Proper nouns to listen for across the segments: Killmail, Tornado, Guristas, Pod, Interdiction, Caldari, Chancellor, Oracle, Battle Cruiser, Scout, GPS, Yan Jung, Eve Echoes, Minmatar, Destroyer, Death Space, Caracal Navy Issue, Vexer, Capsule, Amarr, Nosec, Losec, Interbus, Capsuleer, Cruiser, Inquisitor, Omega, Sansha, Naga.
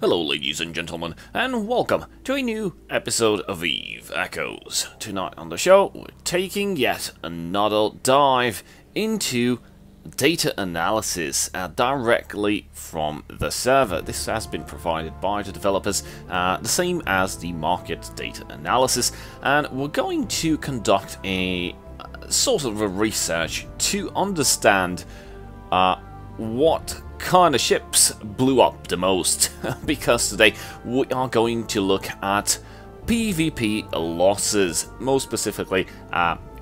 Hello ladies and gentlemen, and welcome to a new episode of Eve Echoes. Tonight on the show, we're taking yet another dive into data analysis directly from the server. This has been provided by the developers, the same as the market data analysis, and we're going to conduct a sort of a research to understand what kind of ships blew up the most, because today we are going to look at PvP losses, most specifically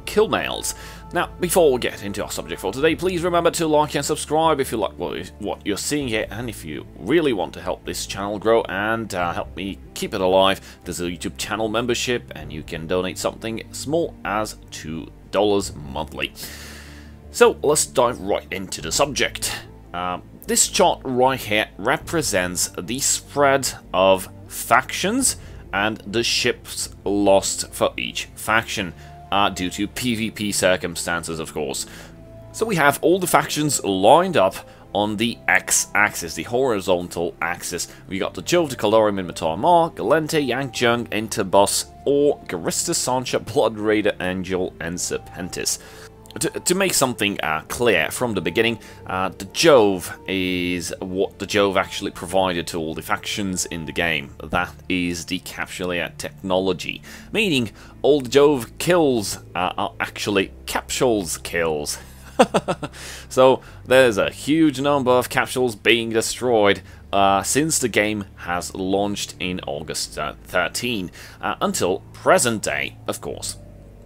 kill mails. Now, before we get into our subject for today, please remember to like and subscribe if you like what you're seeing here, and if you really want to help this channel grow and help me keep it alive, there's a YouTube channel membership and you can donate something small as $2 monthly. So let's dive right into the subject. This chart right here represents the spread of factions and the ships lost for each faction, due to PvP circumstances, of course. So we have all the factions lined up on the x-axis, the horizontal axis. We got the Jove, the Caldari, Minmatar, Amarr, Gallente, Yan Jung, Interbus, or Guristas, Sansha, Blood Raider, Angel, and Serpentis. To make something clear from the beginning, the Jove is what the Jove actually provided to all the factions in the game. That is the Capsuleer technology, meaning all the Jove kills are actually Capsule's kills. So there's a huge number of Capsules being destroyed since the game has launched in August 13 until present day, of course.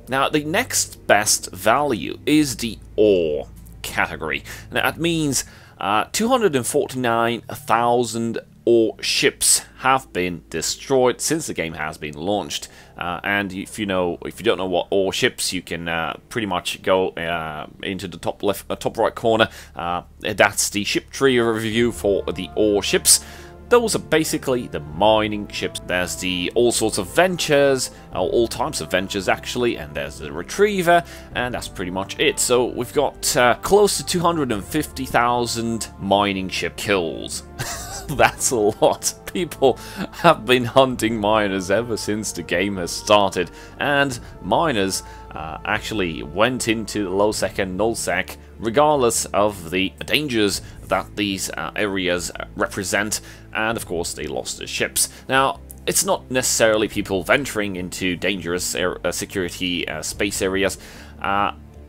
Now, the next best value is the ore category. Now, that means 249,000 ore ships have been destroyed since the game has been launched. And if you don't know what ore ships, you can pretty much go into the top right corner. That's the ship tree review for the ore ships. Those are basically the mining ships. There's the all sorts of ventures, all types of ventures actually, and there's the retriever, and that's pretty much it. So we've got close to 250,000 mining ship kills. That's a lot. People have been hunting miners ever since the game has started, and miners actually went into Losec and Nosec regardless of the dangers that these areas represent, and of course they lost their ships. Now, it's not necessarily people venturing into dangerous security space areas,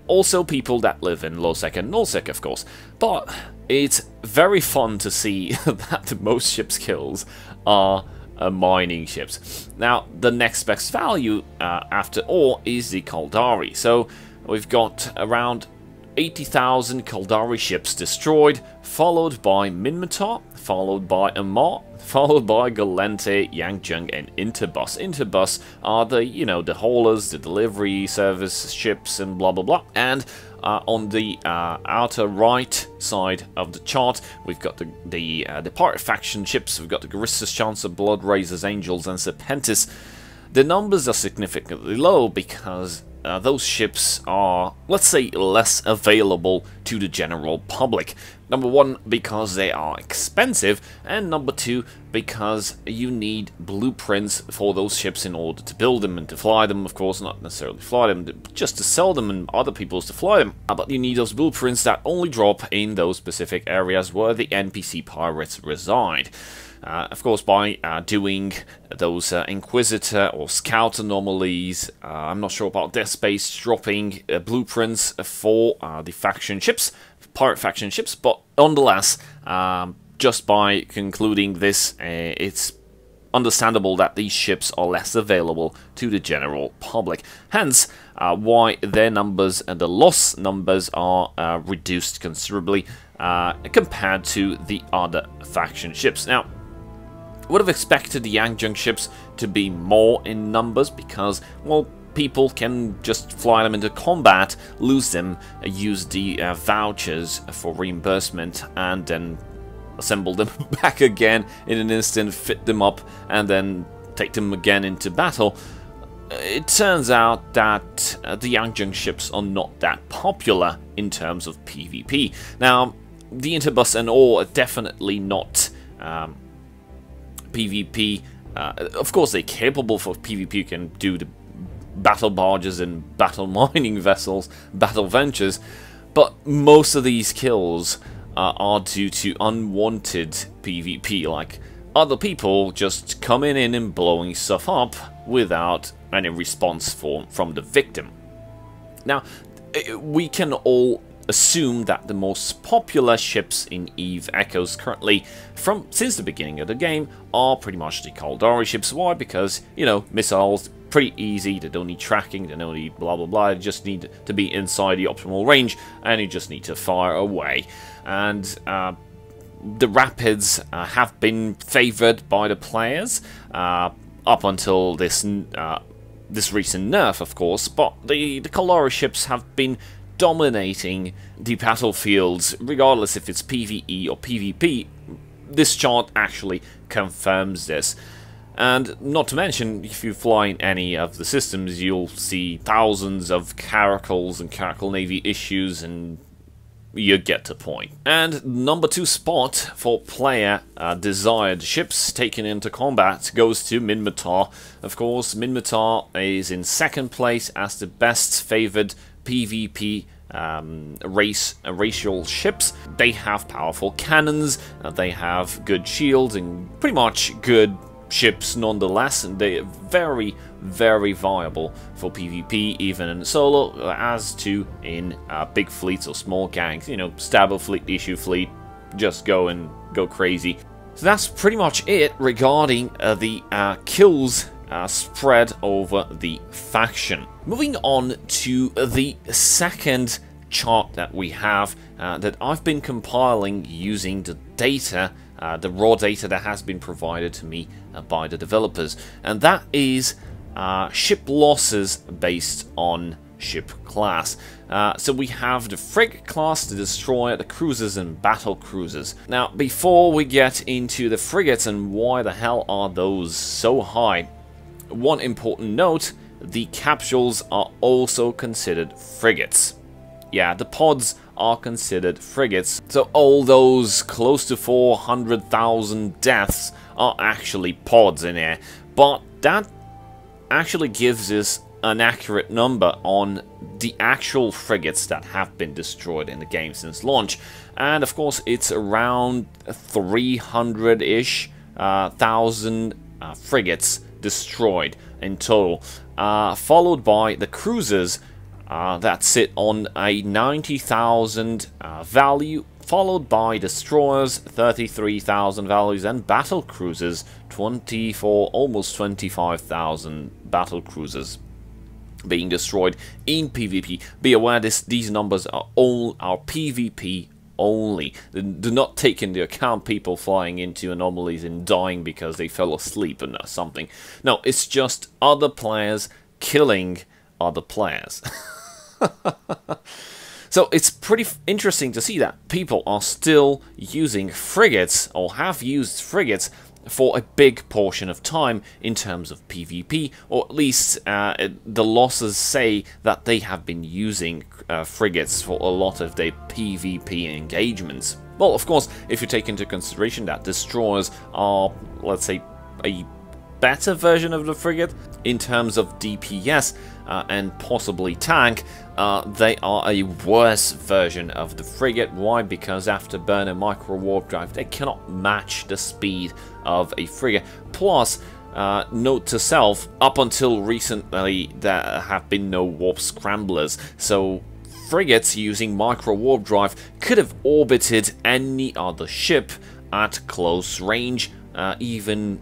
also people that live in Losec and Nosec, of course, but it's very fun to see that most ships' kills are mining ships. Now, the next best value after ore is the Caldari. So we've got around 80,000 Caldari ships destroyed, followed by Minmatar, followed by Amarr, followed by Gallente, Yang Jung, and Interbus. Interbus are the, the haulers, the delivery service ships, and blah, blah, blah. And on the outer right side of the chart, we've got the pirate faction ships. We've got the Guristas, Chancellor, Blood Raisers, Angels, and Serpentis. The numbers are significantly low because those ships are, let's say, less available to the general public. Number one, because they are expensive, and number two, because you need blueprints for those ships in order to build them and to fly them, of course, not necessarily fly them, but just to sell them and other people's to fly them. But you need those blueprints that only drop in those specific areas where the NPC pirates reside. Of course, by doing those Inquisitor or Scout anomalies, I'm not sure about Death Space dropping blueprints for the faction ships, pirate faction ships, but nonetheless, just by concluding this, it's understandable that these ships are less available to the general public. Hence, why their numbers and the loss numbers are reduced considerably compared to the other faction ships. Now, would have expected the Yang Jung ships to be more in numbers because, well, people can just fly them into combat, lose them, use the vouchers for reimbursement, and then assemble them back again in an instant, fit them up, and then take them again into battle. It turns out that the Yang Jung ships are not that popular in terms of PvP. Now, the Interbus and ore are definitely not PvP. Of course, they're capable for PvP. You can do the battle barges and battle mining vessels, battle ventures, but most of these kills are due to unwanted PvP, like other people just coming in and blowing stuff up without any response from the victim. Now, we can all assume that the most popular ships in Eve Echoes currently, since the beginning of the game, are pretty much the Caldari ships. Why? Because, you know, missiles, pretty easy, they don't need tracking, they don't need blah blah blah, they just need to be inside the optimal range, and you just need to fire away. And the Rapids have been favoured by the players up until this recent nerf, of course, but the Caldari ships have been dominating the battlefields, regardless if it's PvE or PvP. This chart actually confirms this. And not to mention, if you fly in any of the systems, you'll see thousands of Caracals and Caracal Navy Issues, and you get the point. And number 2 spot for player desired ships taken into combat goes to Minmatar. Of course, Minmatar is in 2nd place as the best favoured PvP racial ships. They have powerful cannons, they have good shields, and pretty much good ships nonetheless, and they are very, very viable for PvP, even in solo, as to in big fleets or small gangs. You know, stab a fleet, issue fleet, just go and go crazy. So that's pretty much it regarding the kills spread over the faction. Moving on to the second chart that we have, that I've been compiling using the data, the raw data that has been provided to me by the developers, and that is ship losses based on ship class. So we have the Frigate class, the Destroyer, the Cruisers, and Battle Cruisers. Now, before we get into the Frigates and why the hell are those so high, one important note, the Capsules are also considered Frigates. Yeah, the Pods are considered Frigates, so all those close to 400,000 deaths are actually Pods in here, but that actually gives us an accurate number on the actual Frigates that have been destroyed in the game since launch. And of course, it's around 300-ish thousand Frigates destroyed in total, followed by the Cruisers that sit on a 90,000 value, followed by Destroyers 33,000 values, and Battle Cruisers 24, almost 25,000 Battle Cruisers being destroyed in PvP. Be aware, these numbers are all our PvP only. Do not take into account people flying into anomalies and dying because they fell asleep and something. No, it's just other players killing other players. So it's pretty interesting to see that people are still using Frigates, or have used Frigates, for a big portion of time in terms of PvP, or at least the losses say that they have been using Frigates for a lot of their PvP engagements. Well, of course, if you take into consideration that Destroyers are, let's say, a better version of the Frigate in terms of DPS and possibly tank, they are a worse version of the Frigate. Why? Because Afterburner, Micro Warp Drive, they cannot match the speed of a Frigate. Plus, note to self, up until recently there have been no Warp Scramblers, so Frigates using Micro Warp Drive could have orbited any other ship at close range, even,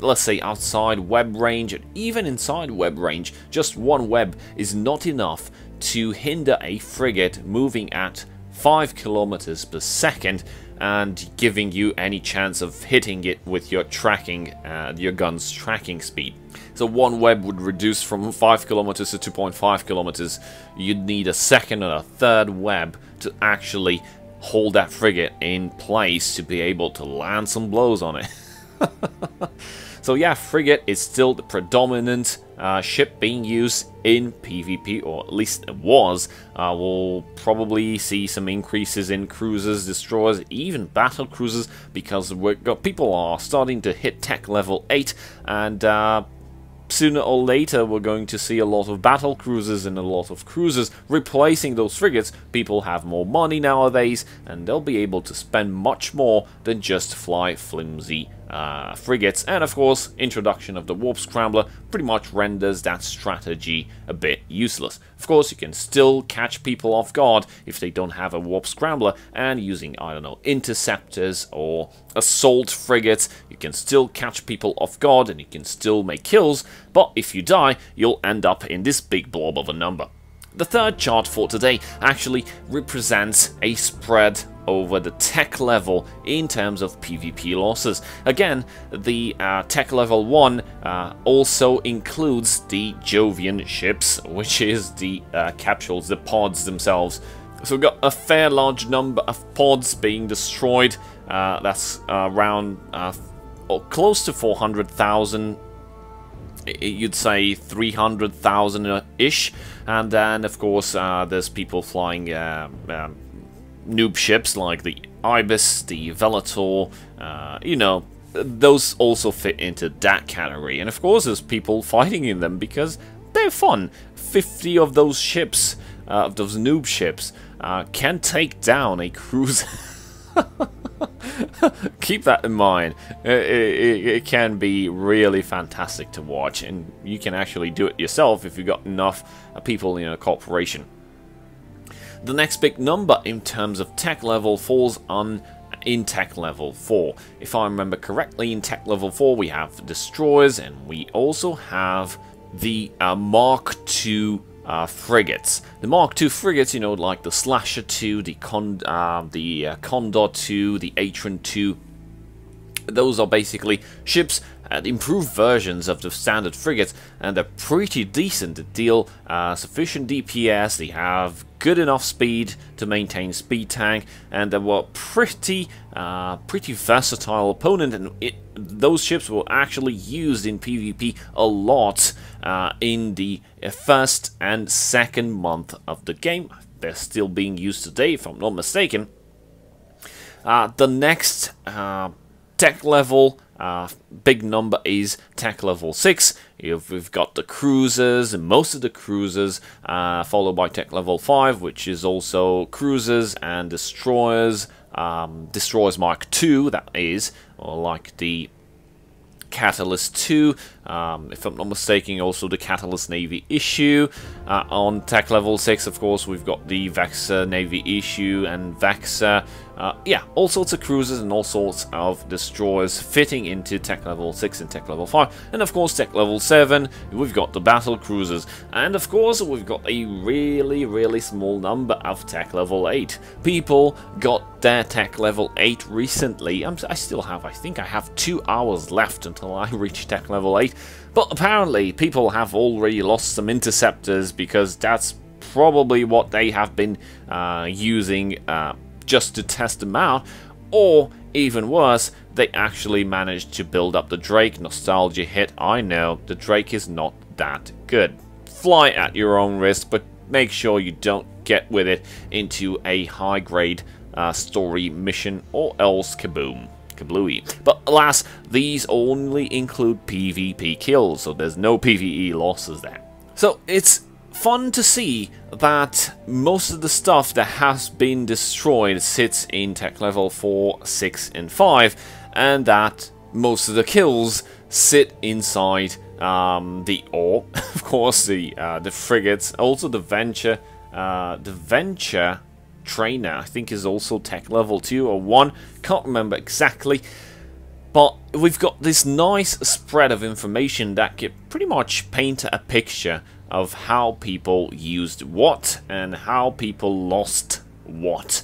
let's say, outside web range, and even inside web range. Just one web is not enough to hinder a Frigate moving at 5 kilometers per second and giving you any chance of hitting it with your tracking, your gun's tracking speed. So one web would reduce from 5 kilometers to 2.5 kilometers. You'd need a second and a third web to actually hold that Frigate in place to be able to land some blows on it. So yeah, Frigate is still the predominant ship being used in PvP, or at least it was. We'll probably see some increases in cruisers, destroyers, even battle cruisers, because we've got people are starting to hit tech level 8, and sooner or later we're going to see a lot of battle cruisers and a lot of cruisers replacing those frigates. People have more money nowadays, and they'll be able to spend much more than just fly flimsy frigates. And of course, introduction of the Warp Scrambler pretty much renders that strategy a bit useless. Of course, you can still catch people off guard if they don't have a Warp Scrambler, and using, I don't know, Interceptors or Assault Frigates, you can still catch people off guard and you can still make kills, but if you die, you'll end up in this big blob of a number. The third chart for today actually represents a spread over the tech level in terms of PvP losses. Again, the tech level 1 also includes the Jovian ships, which is the capsules, the pods themselves. So we've got a fair large number of pods being destroyed. That's around close to 400,000. You'd say 300,000-ish. And then, of course, there's people flying noob ships like the Ibis, the Velator, you know, those also fit into that category. And of course, there's people fighting in them because they're fun. 50 of those ships, of those noob ships, can take down a cruiser. Keep that in mind. It can be really fantastic to watch, and you can actually do it yourself if you've got enough people in a corporation. The next big number in terms of tech level falls on in tech level 4. If I remember correctly, in tech level 4 we have destroyers, and we also have the Mark II frigates. The Mark II frigates, you know, like the Slasher 2, the Condor 2, the Atron 2. Those are basically ships, improved versions of the standard frigates, and they're pretty decent. They deal sufficient DPS, they have good enough speed to maintain speed tank, and they were pretty versatile opponent, and those ships were actually used in PvP a lot in the first and second month of the game. They're still being used today, if I'm not mistaken. The next tech level big number is tech level 6. We've got the cruisers, and most of the cruisers, followed by tech level 5, which is also cruisers and destroyers. Destroyers Mark II, that is, or like the Catalyst 2, if I'm not mistaken, also the Catalyst Navy Issue. On tech level 6, of course, we've got the Vexer Navy Issue and Vexer. Yeah, all sorts of cruisers and all sorts of destroyers fitting into tech level 6 and tech level 5. And of course, tech level 7, we've got the battle cruisers. And of course, we've got a really, really small number of tech level 8. People got their tech level 8 recently. I still have, I think I have 2 hours left until I reach tech level 8. But apparently, people have already lost some interceptors because that's probably what they have been using just to test them out, or even worse, they actually managed to build up the Drake. Nostalgia hit, I know, the Drake is not that good. Fly at your own risk, but make sure you don't get with it into a high-grade story mission, or else kaboom. Kablooey. But alas, these only include PvP kills, so there's no PvE losses there. So it's fun to see that most of the stuff that has been destroyed sits in tech level 4, 6 and 5, and that most of the kills sit inside the ore, of course, the frigates, also the Venture. The Venture trainer, I think, is also tech level 2 or 1, can't remember exactly. But we've got this nice spread of information that can pretty much paint a picture of how people used what and how people lost what.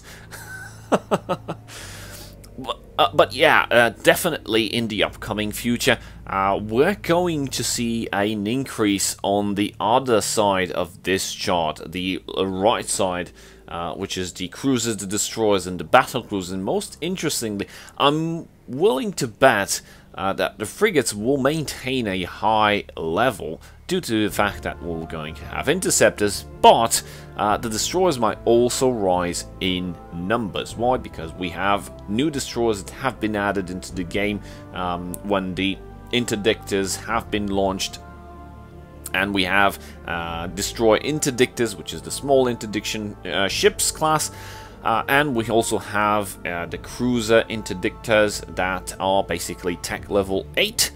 But yeah, definitely in the upcoming future, we're going to see an increase on the other side of this chart, the right side, which is the cruisers, the destroyers and the battle cruisers. And most interestingly, I'm willing to bet that the frigates will maintain a high level due to the fact that we're going to have interceptors, but the destroyers might also rise in numbers. Why? Because we have new destroyers that have been added into the game when the interdictors have been launched, and we have destroy interdictors, which is the small interdiction ships class. And we also have the cruiser interdictors that are basically tech level 8.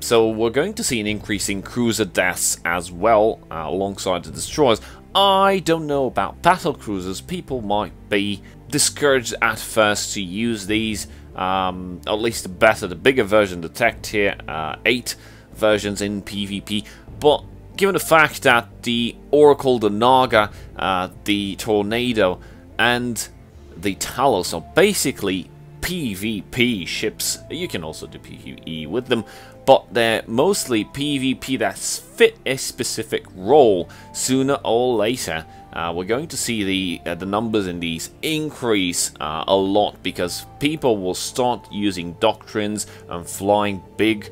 So we're going to see an increase in cruiser deaths as well, alongside the destroyers. I don't know about battle cruisers. People might be discouraged at first to use these, at least the better, the bigger version, the tech tier 8 versions in PvP. But given the fact that the Oracle, the Naga, the Tornado, and the Talos are basically PvP ships. You can also do PvE with them, but they're mostly PvP that fit a specific role. Sooner or later, we're going to see the numbers in these increase a lot, because people will start using doctrines and flying big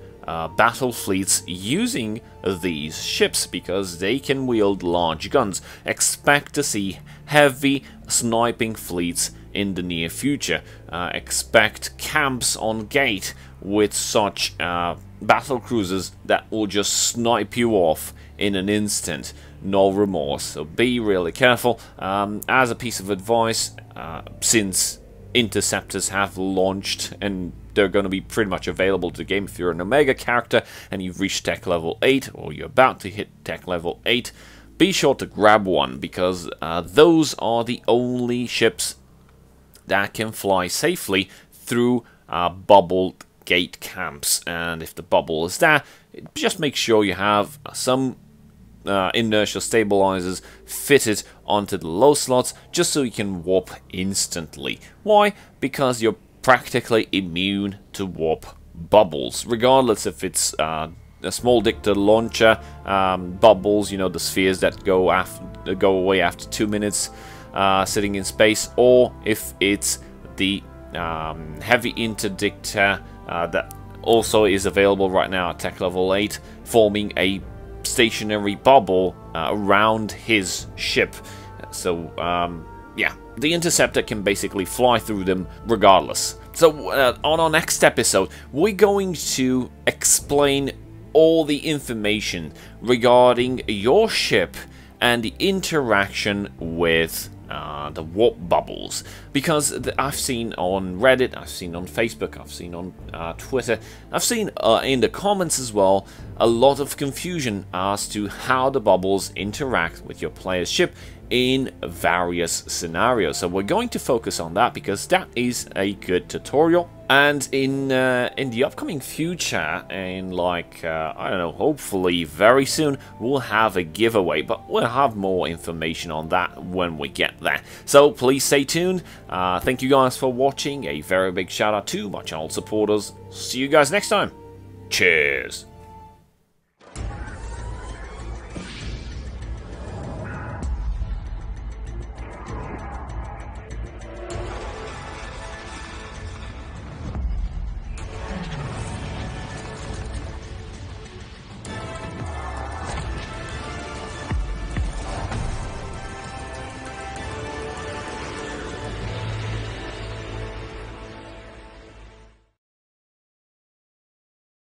battle fleets using these ships because they can wield large guns. Expect to see heavy sniping fleets in the near future. Expect camps on gate with such battle cruisers that will just snipe you off in an instant, no remorse. So be really careful. As a piece of advice, since interceptors have launched and they're going to be pretty much available to the game, if you're an Omega character and you've reached tech level 8 or you're about to hit tech level 8, be sure to grab one, because those are the only ships that can fly safely through bubbled gate camps. And if the bubble is there, just make sure you have some inertial stabilizers fitted onto the low slots just so you can warp instantly. Why? Because you're practically immune to warp bubbles, regardless if it's a small dicta launcher bubbles, you know, the spheres that go away after 2 minutes sitting in space, or if it's the heavy interdictor that also is available right now at tech level 8, forming a stationary bubble around his ship. So yeah, the interceptor can basically fly through them regardless. So on our next episode, we're going to explain all the information regarding your ship and the interaction with the warp bubbles, because I've seen on Reddit, I've seen on Facebook, I've seen on Twitter, I've seen in the comments as well a lot of confusion as to how the bubbles interact with your player's ship in various scenarios. So we're going to focus on that because that is a good tutorial. And in the upcoming future, in like I don't know, hopefully very soon, we'll have a giveaway, but we'll have more information on that when we get there. So please stay tuned. Thank you guys for watching. A very big shout out to my channel supporters. See you guys next time. Cheers.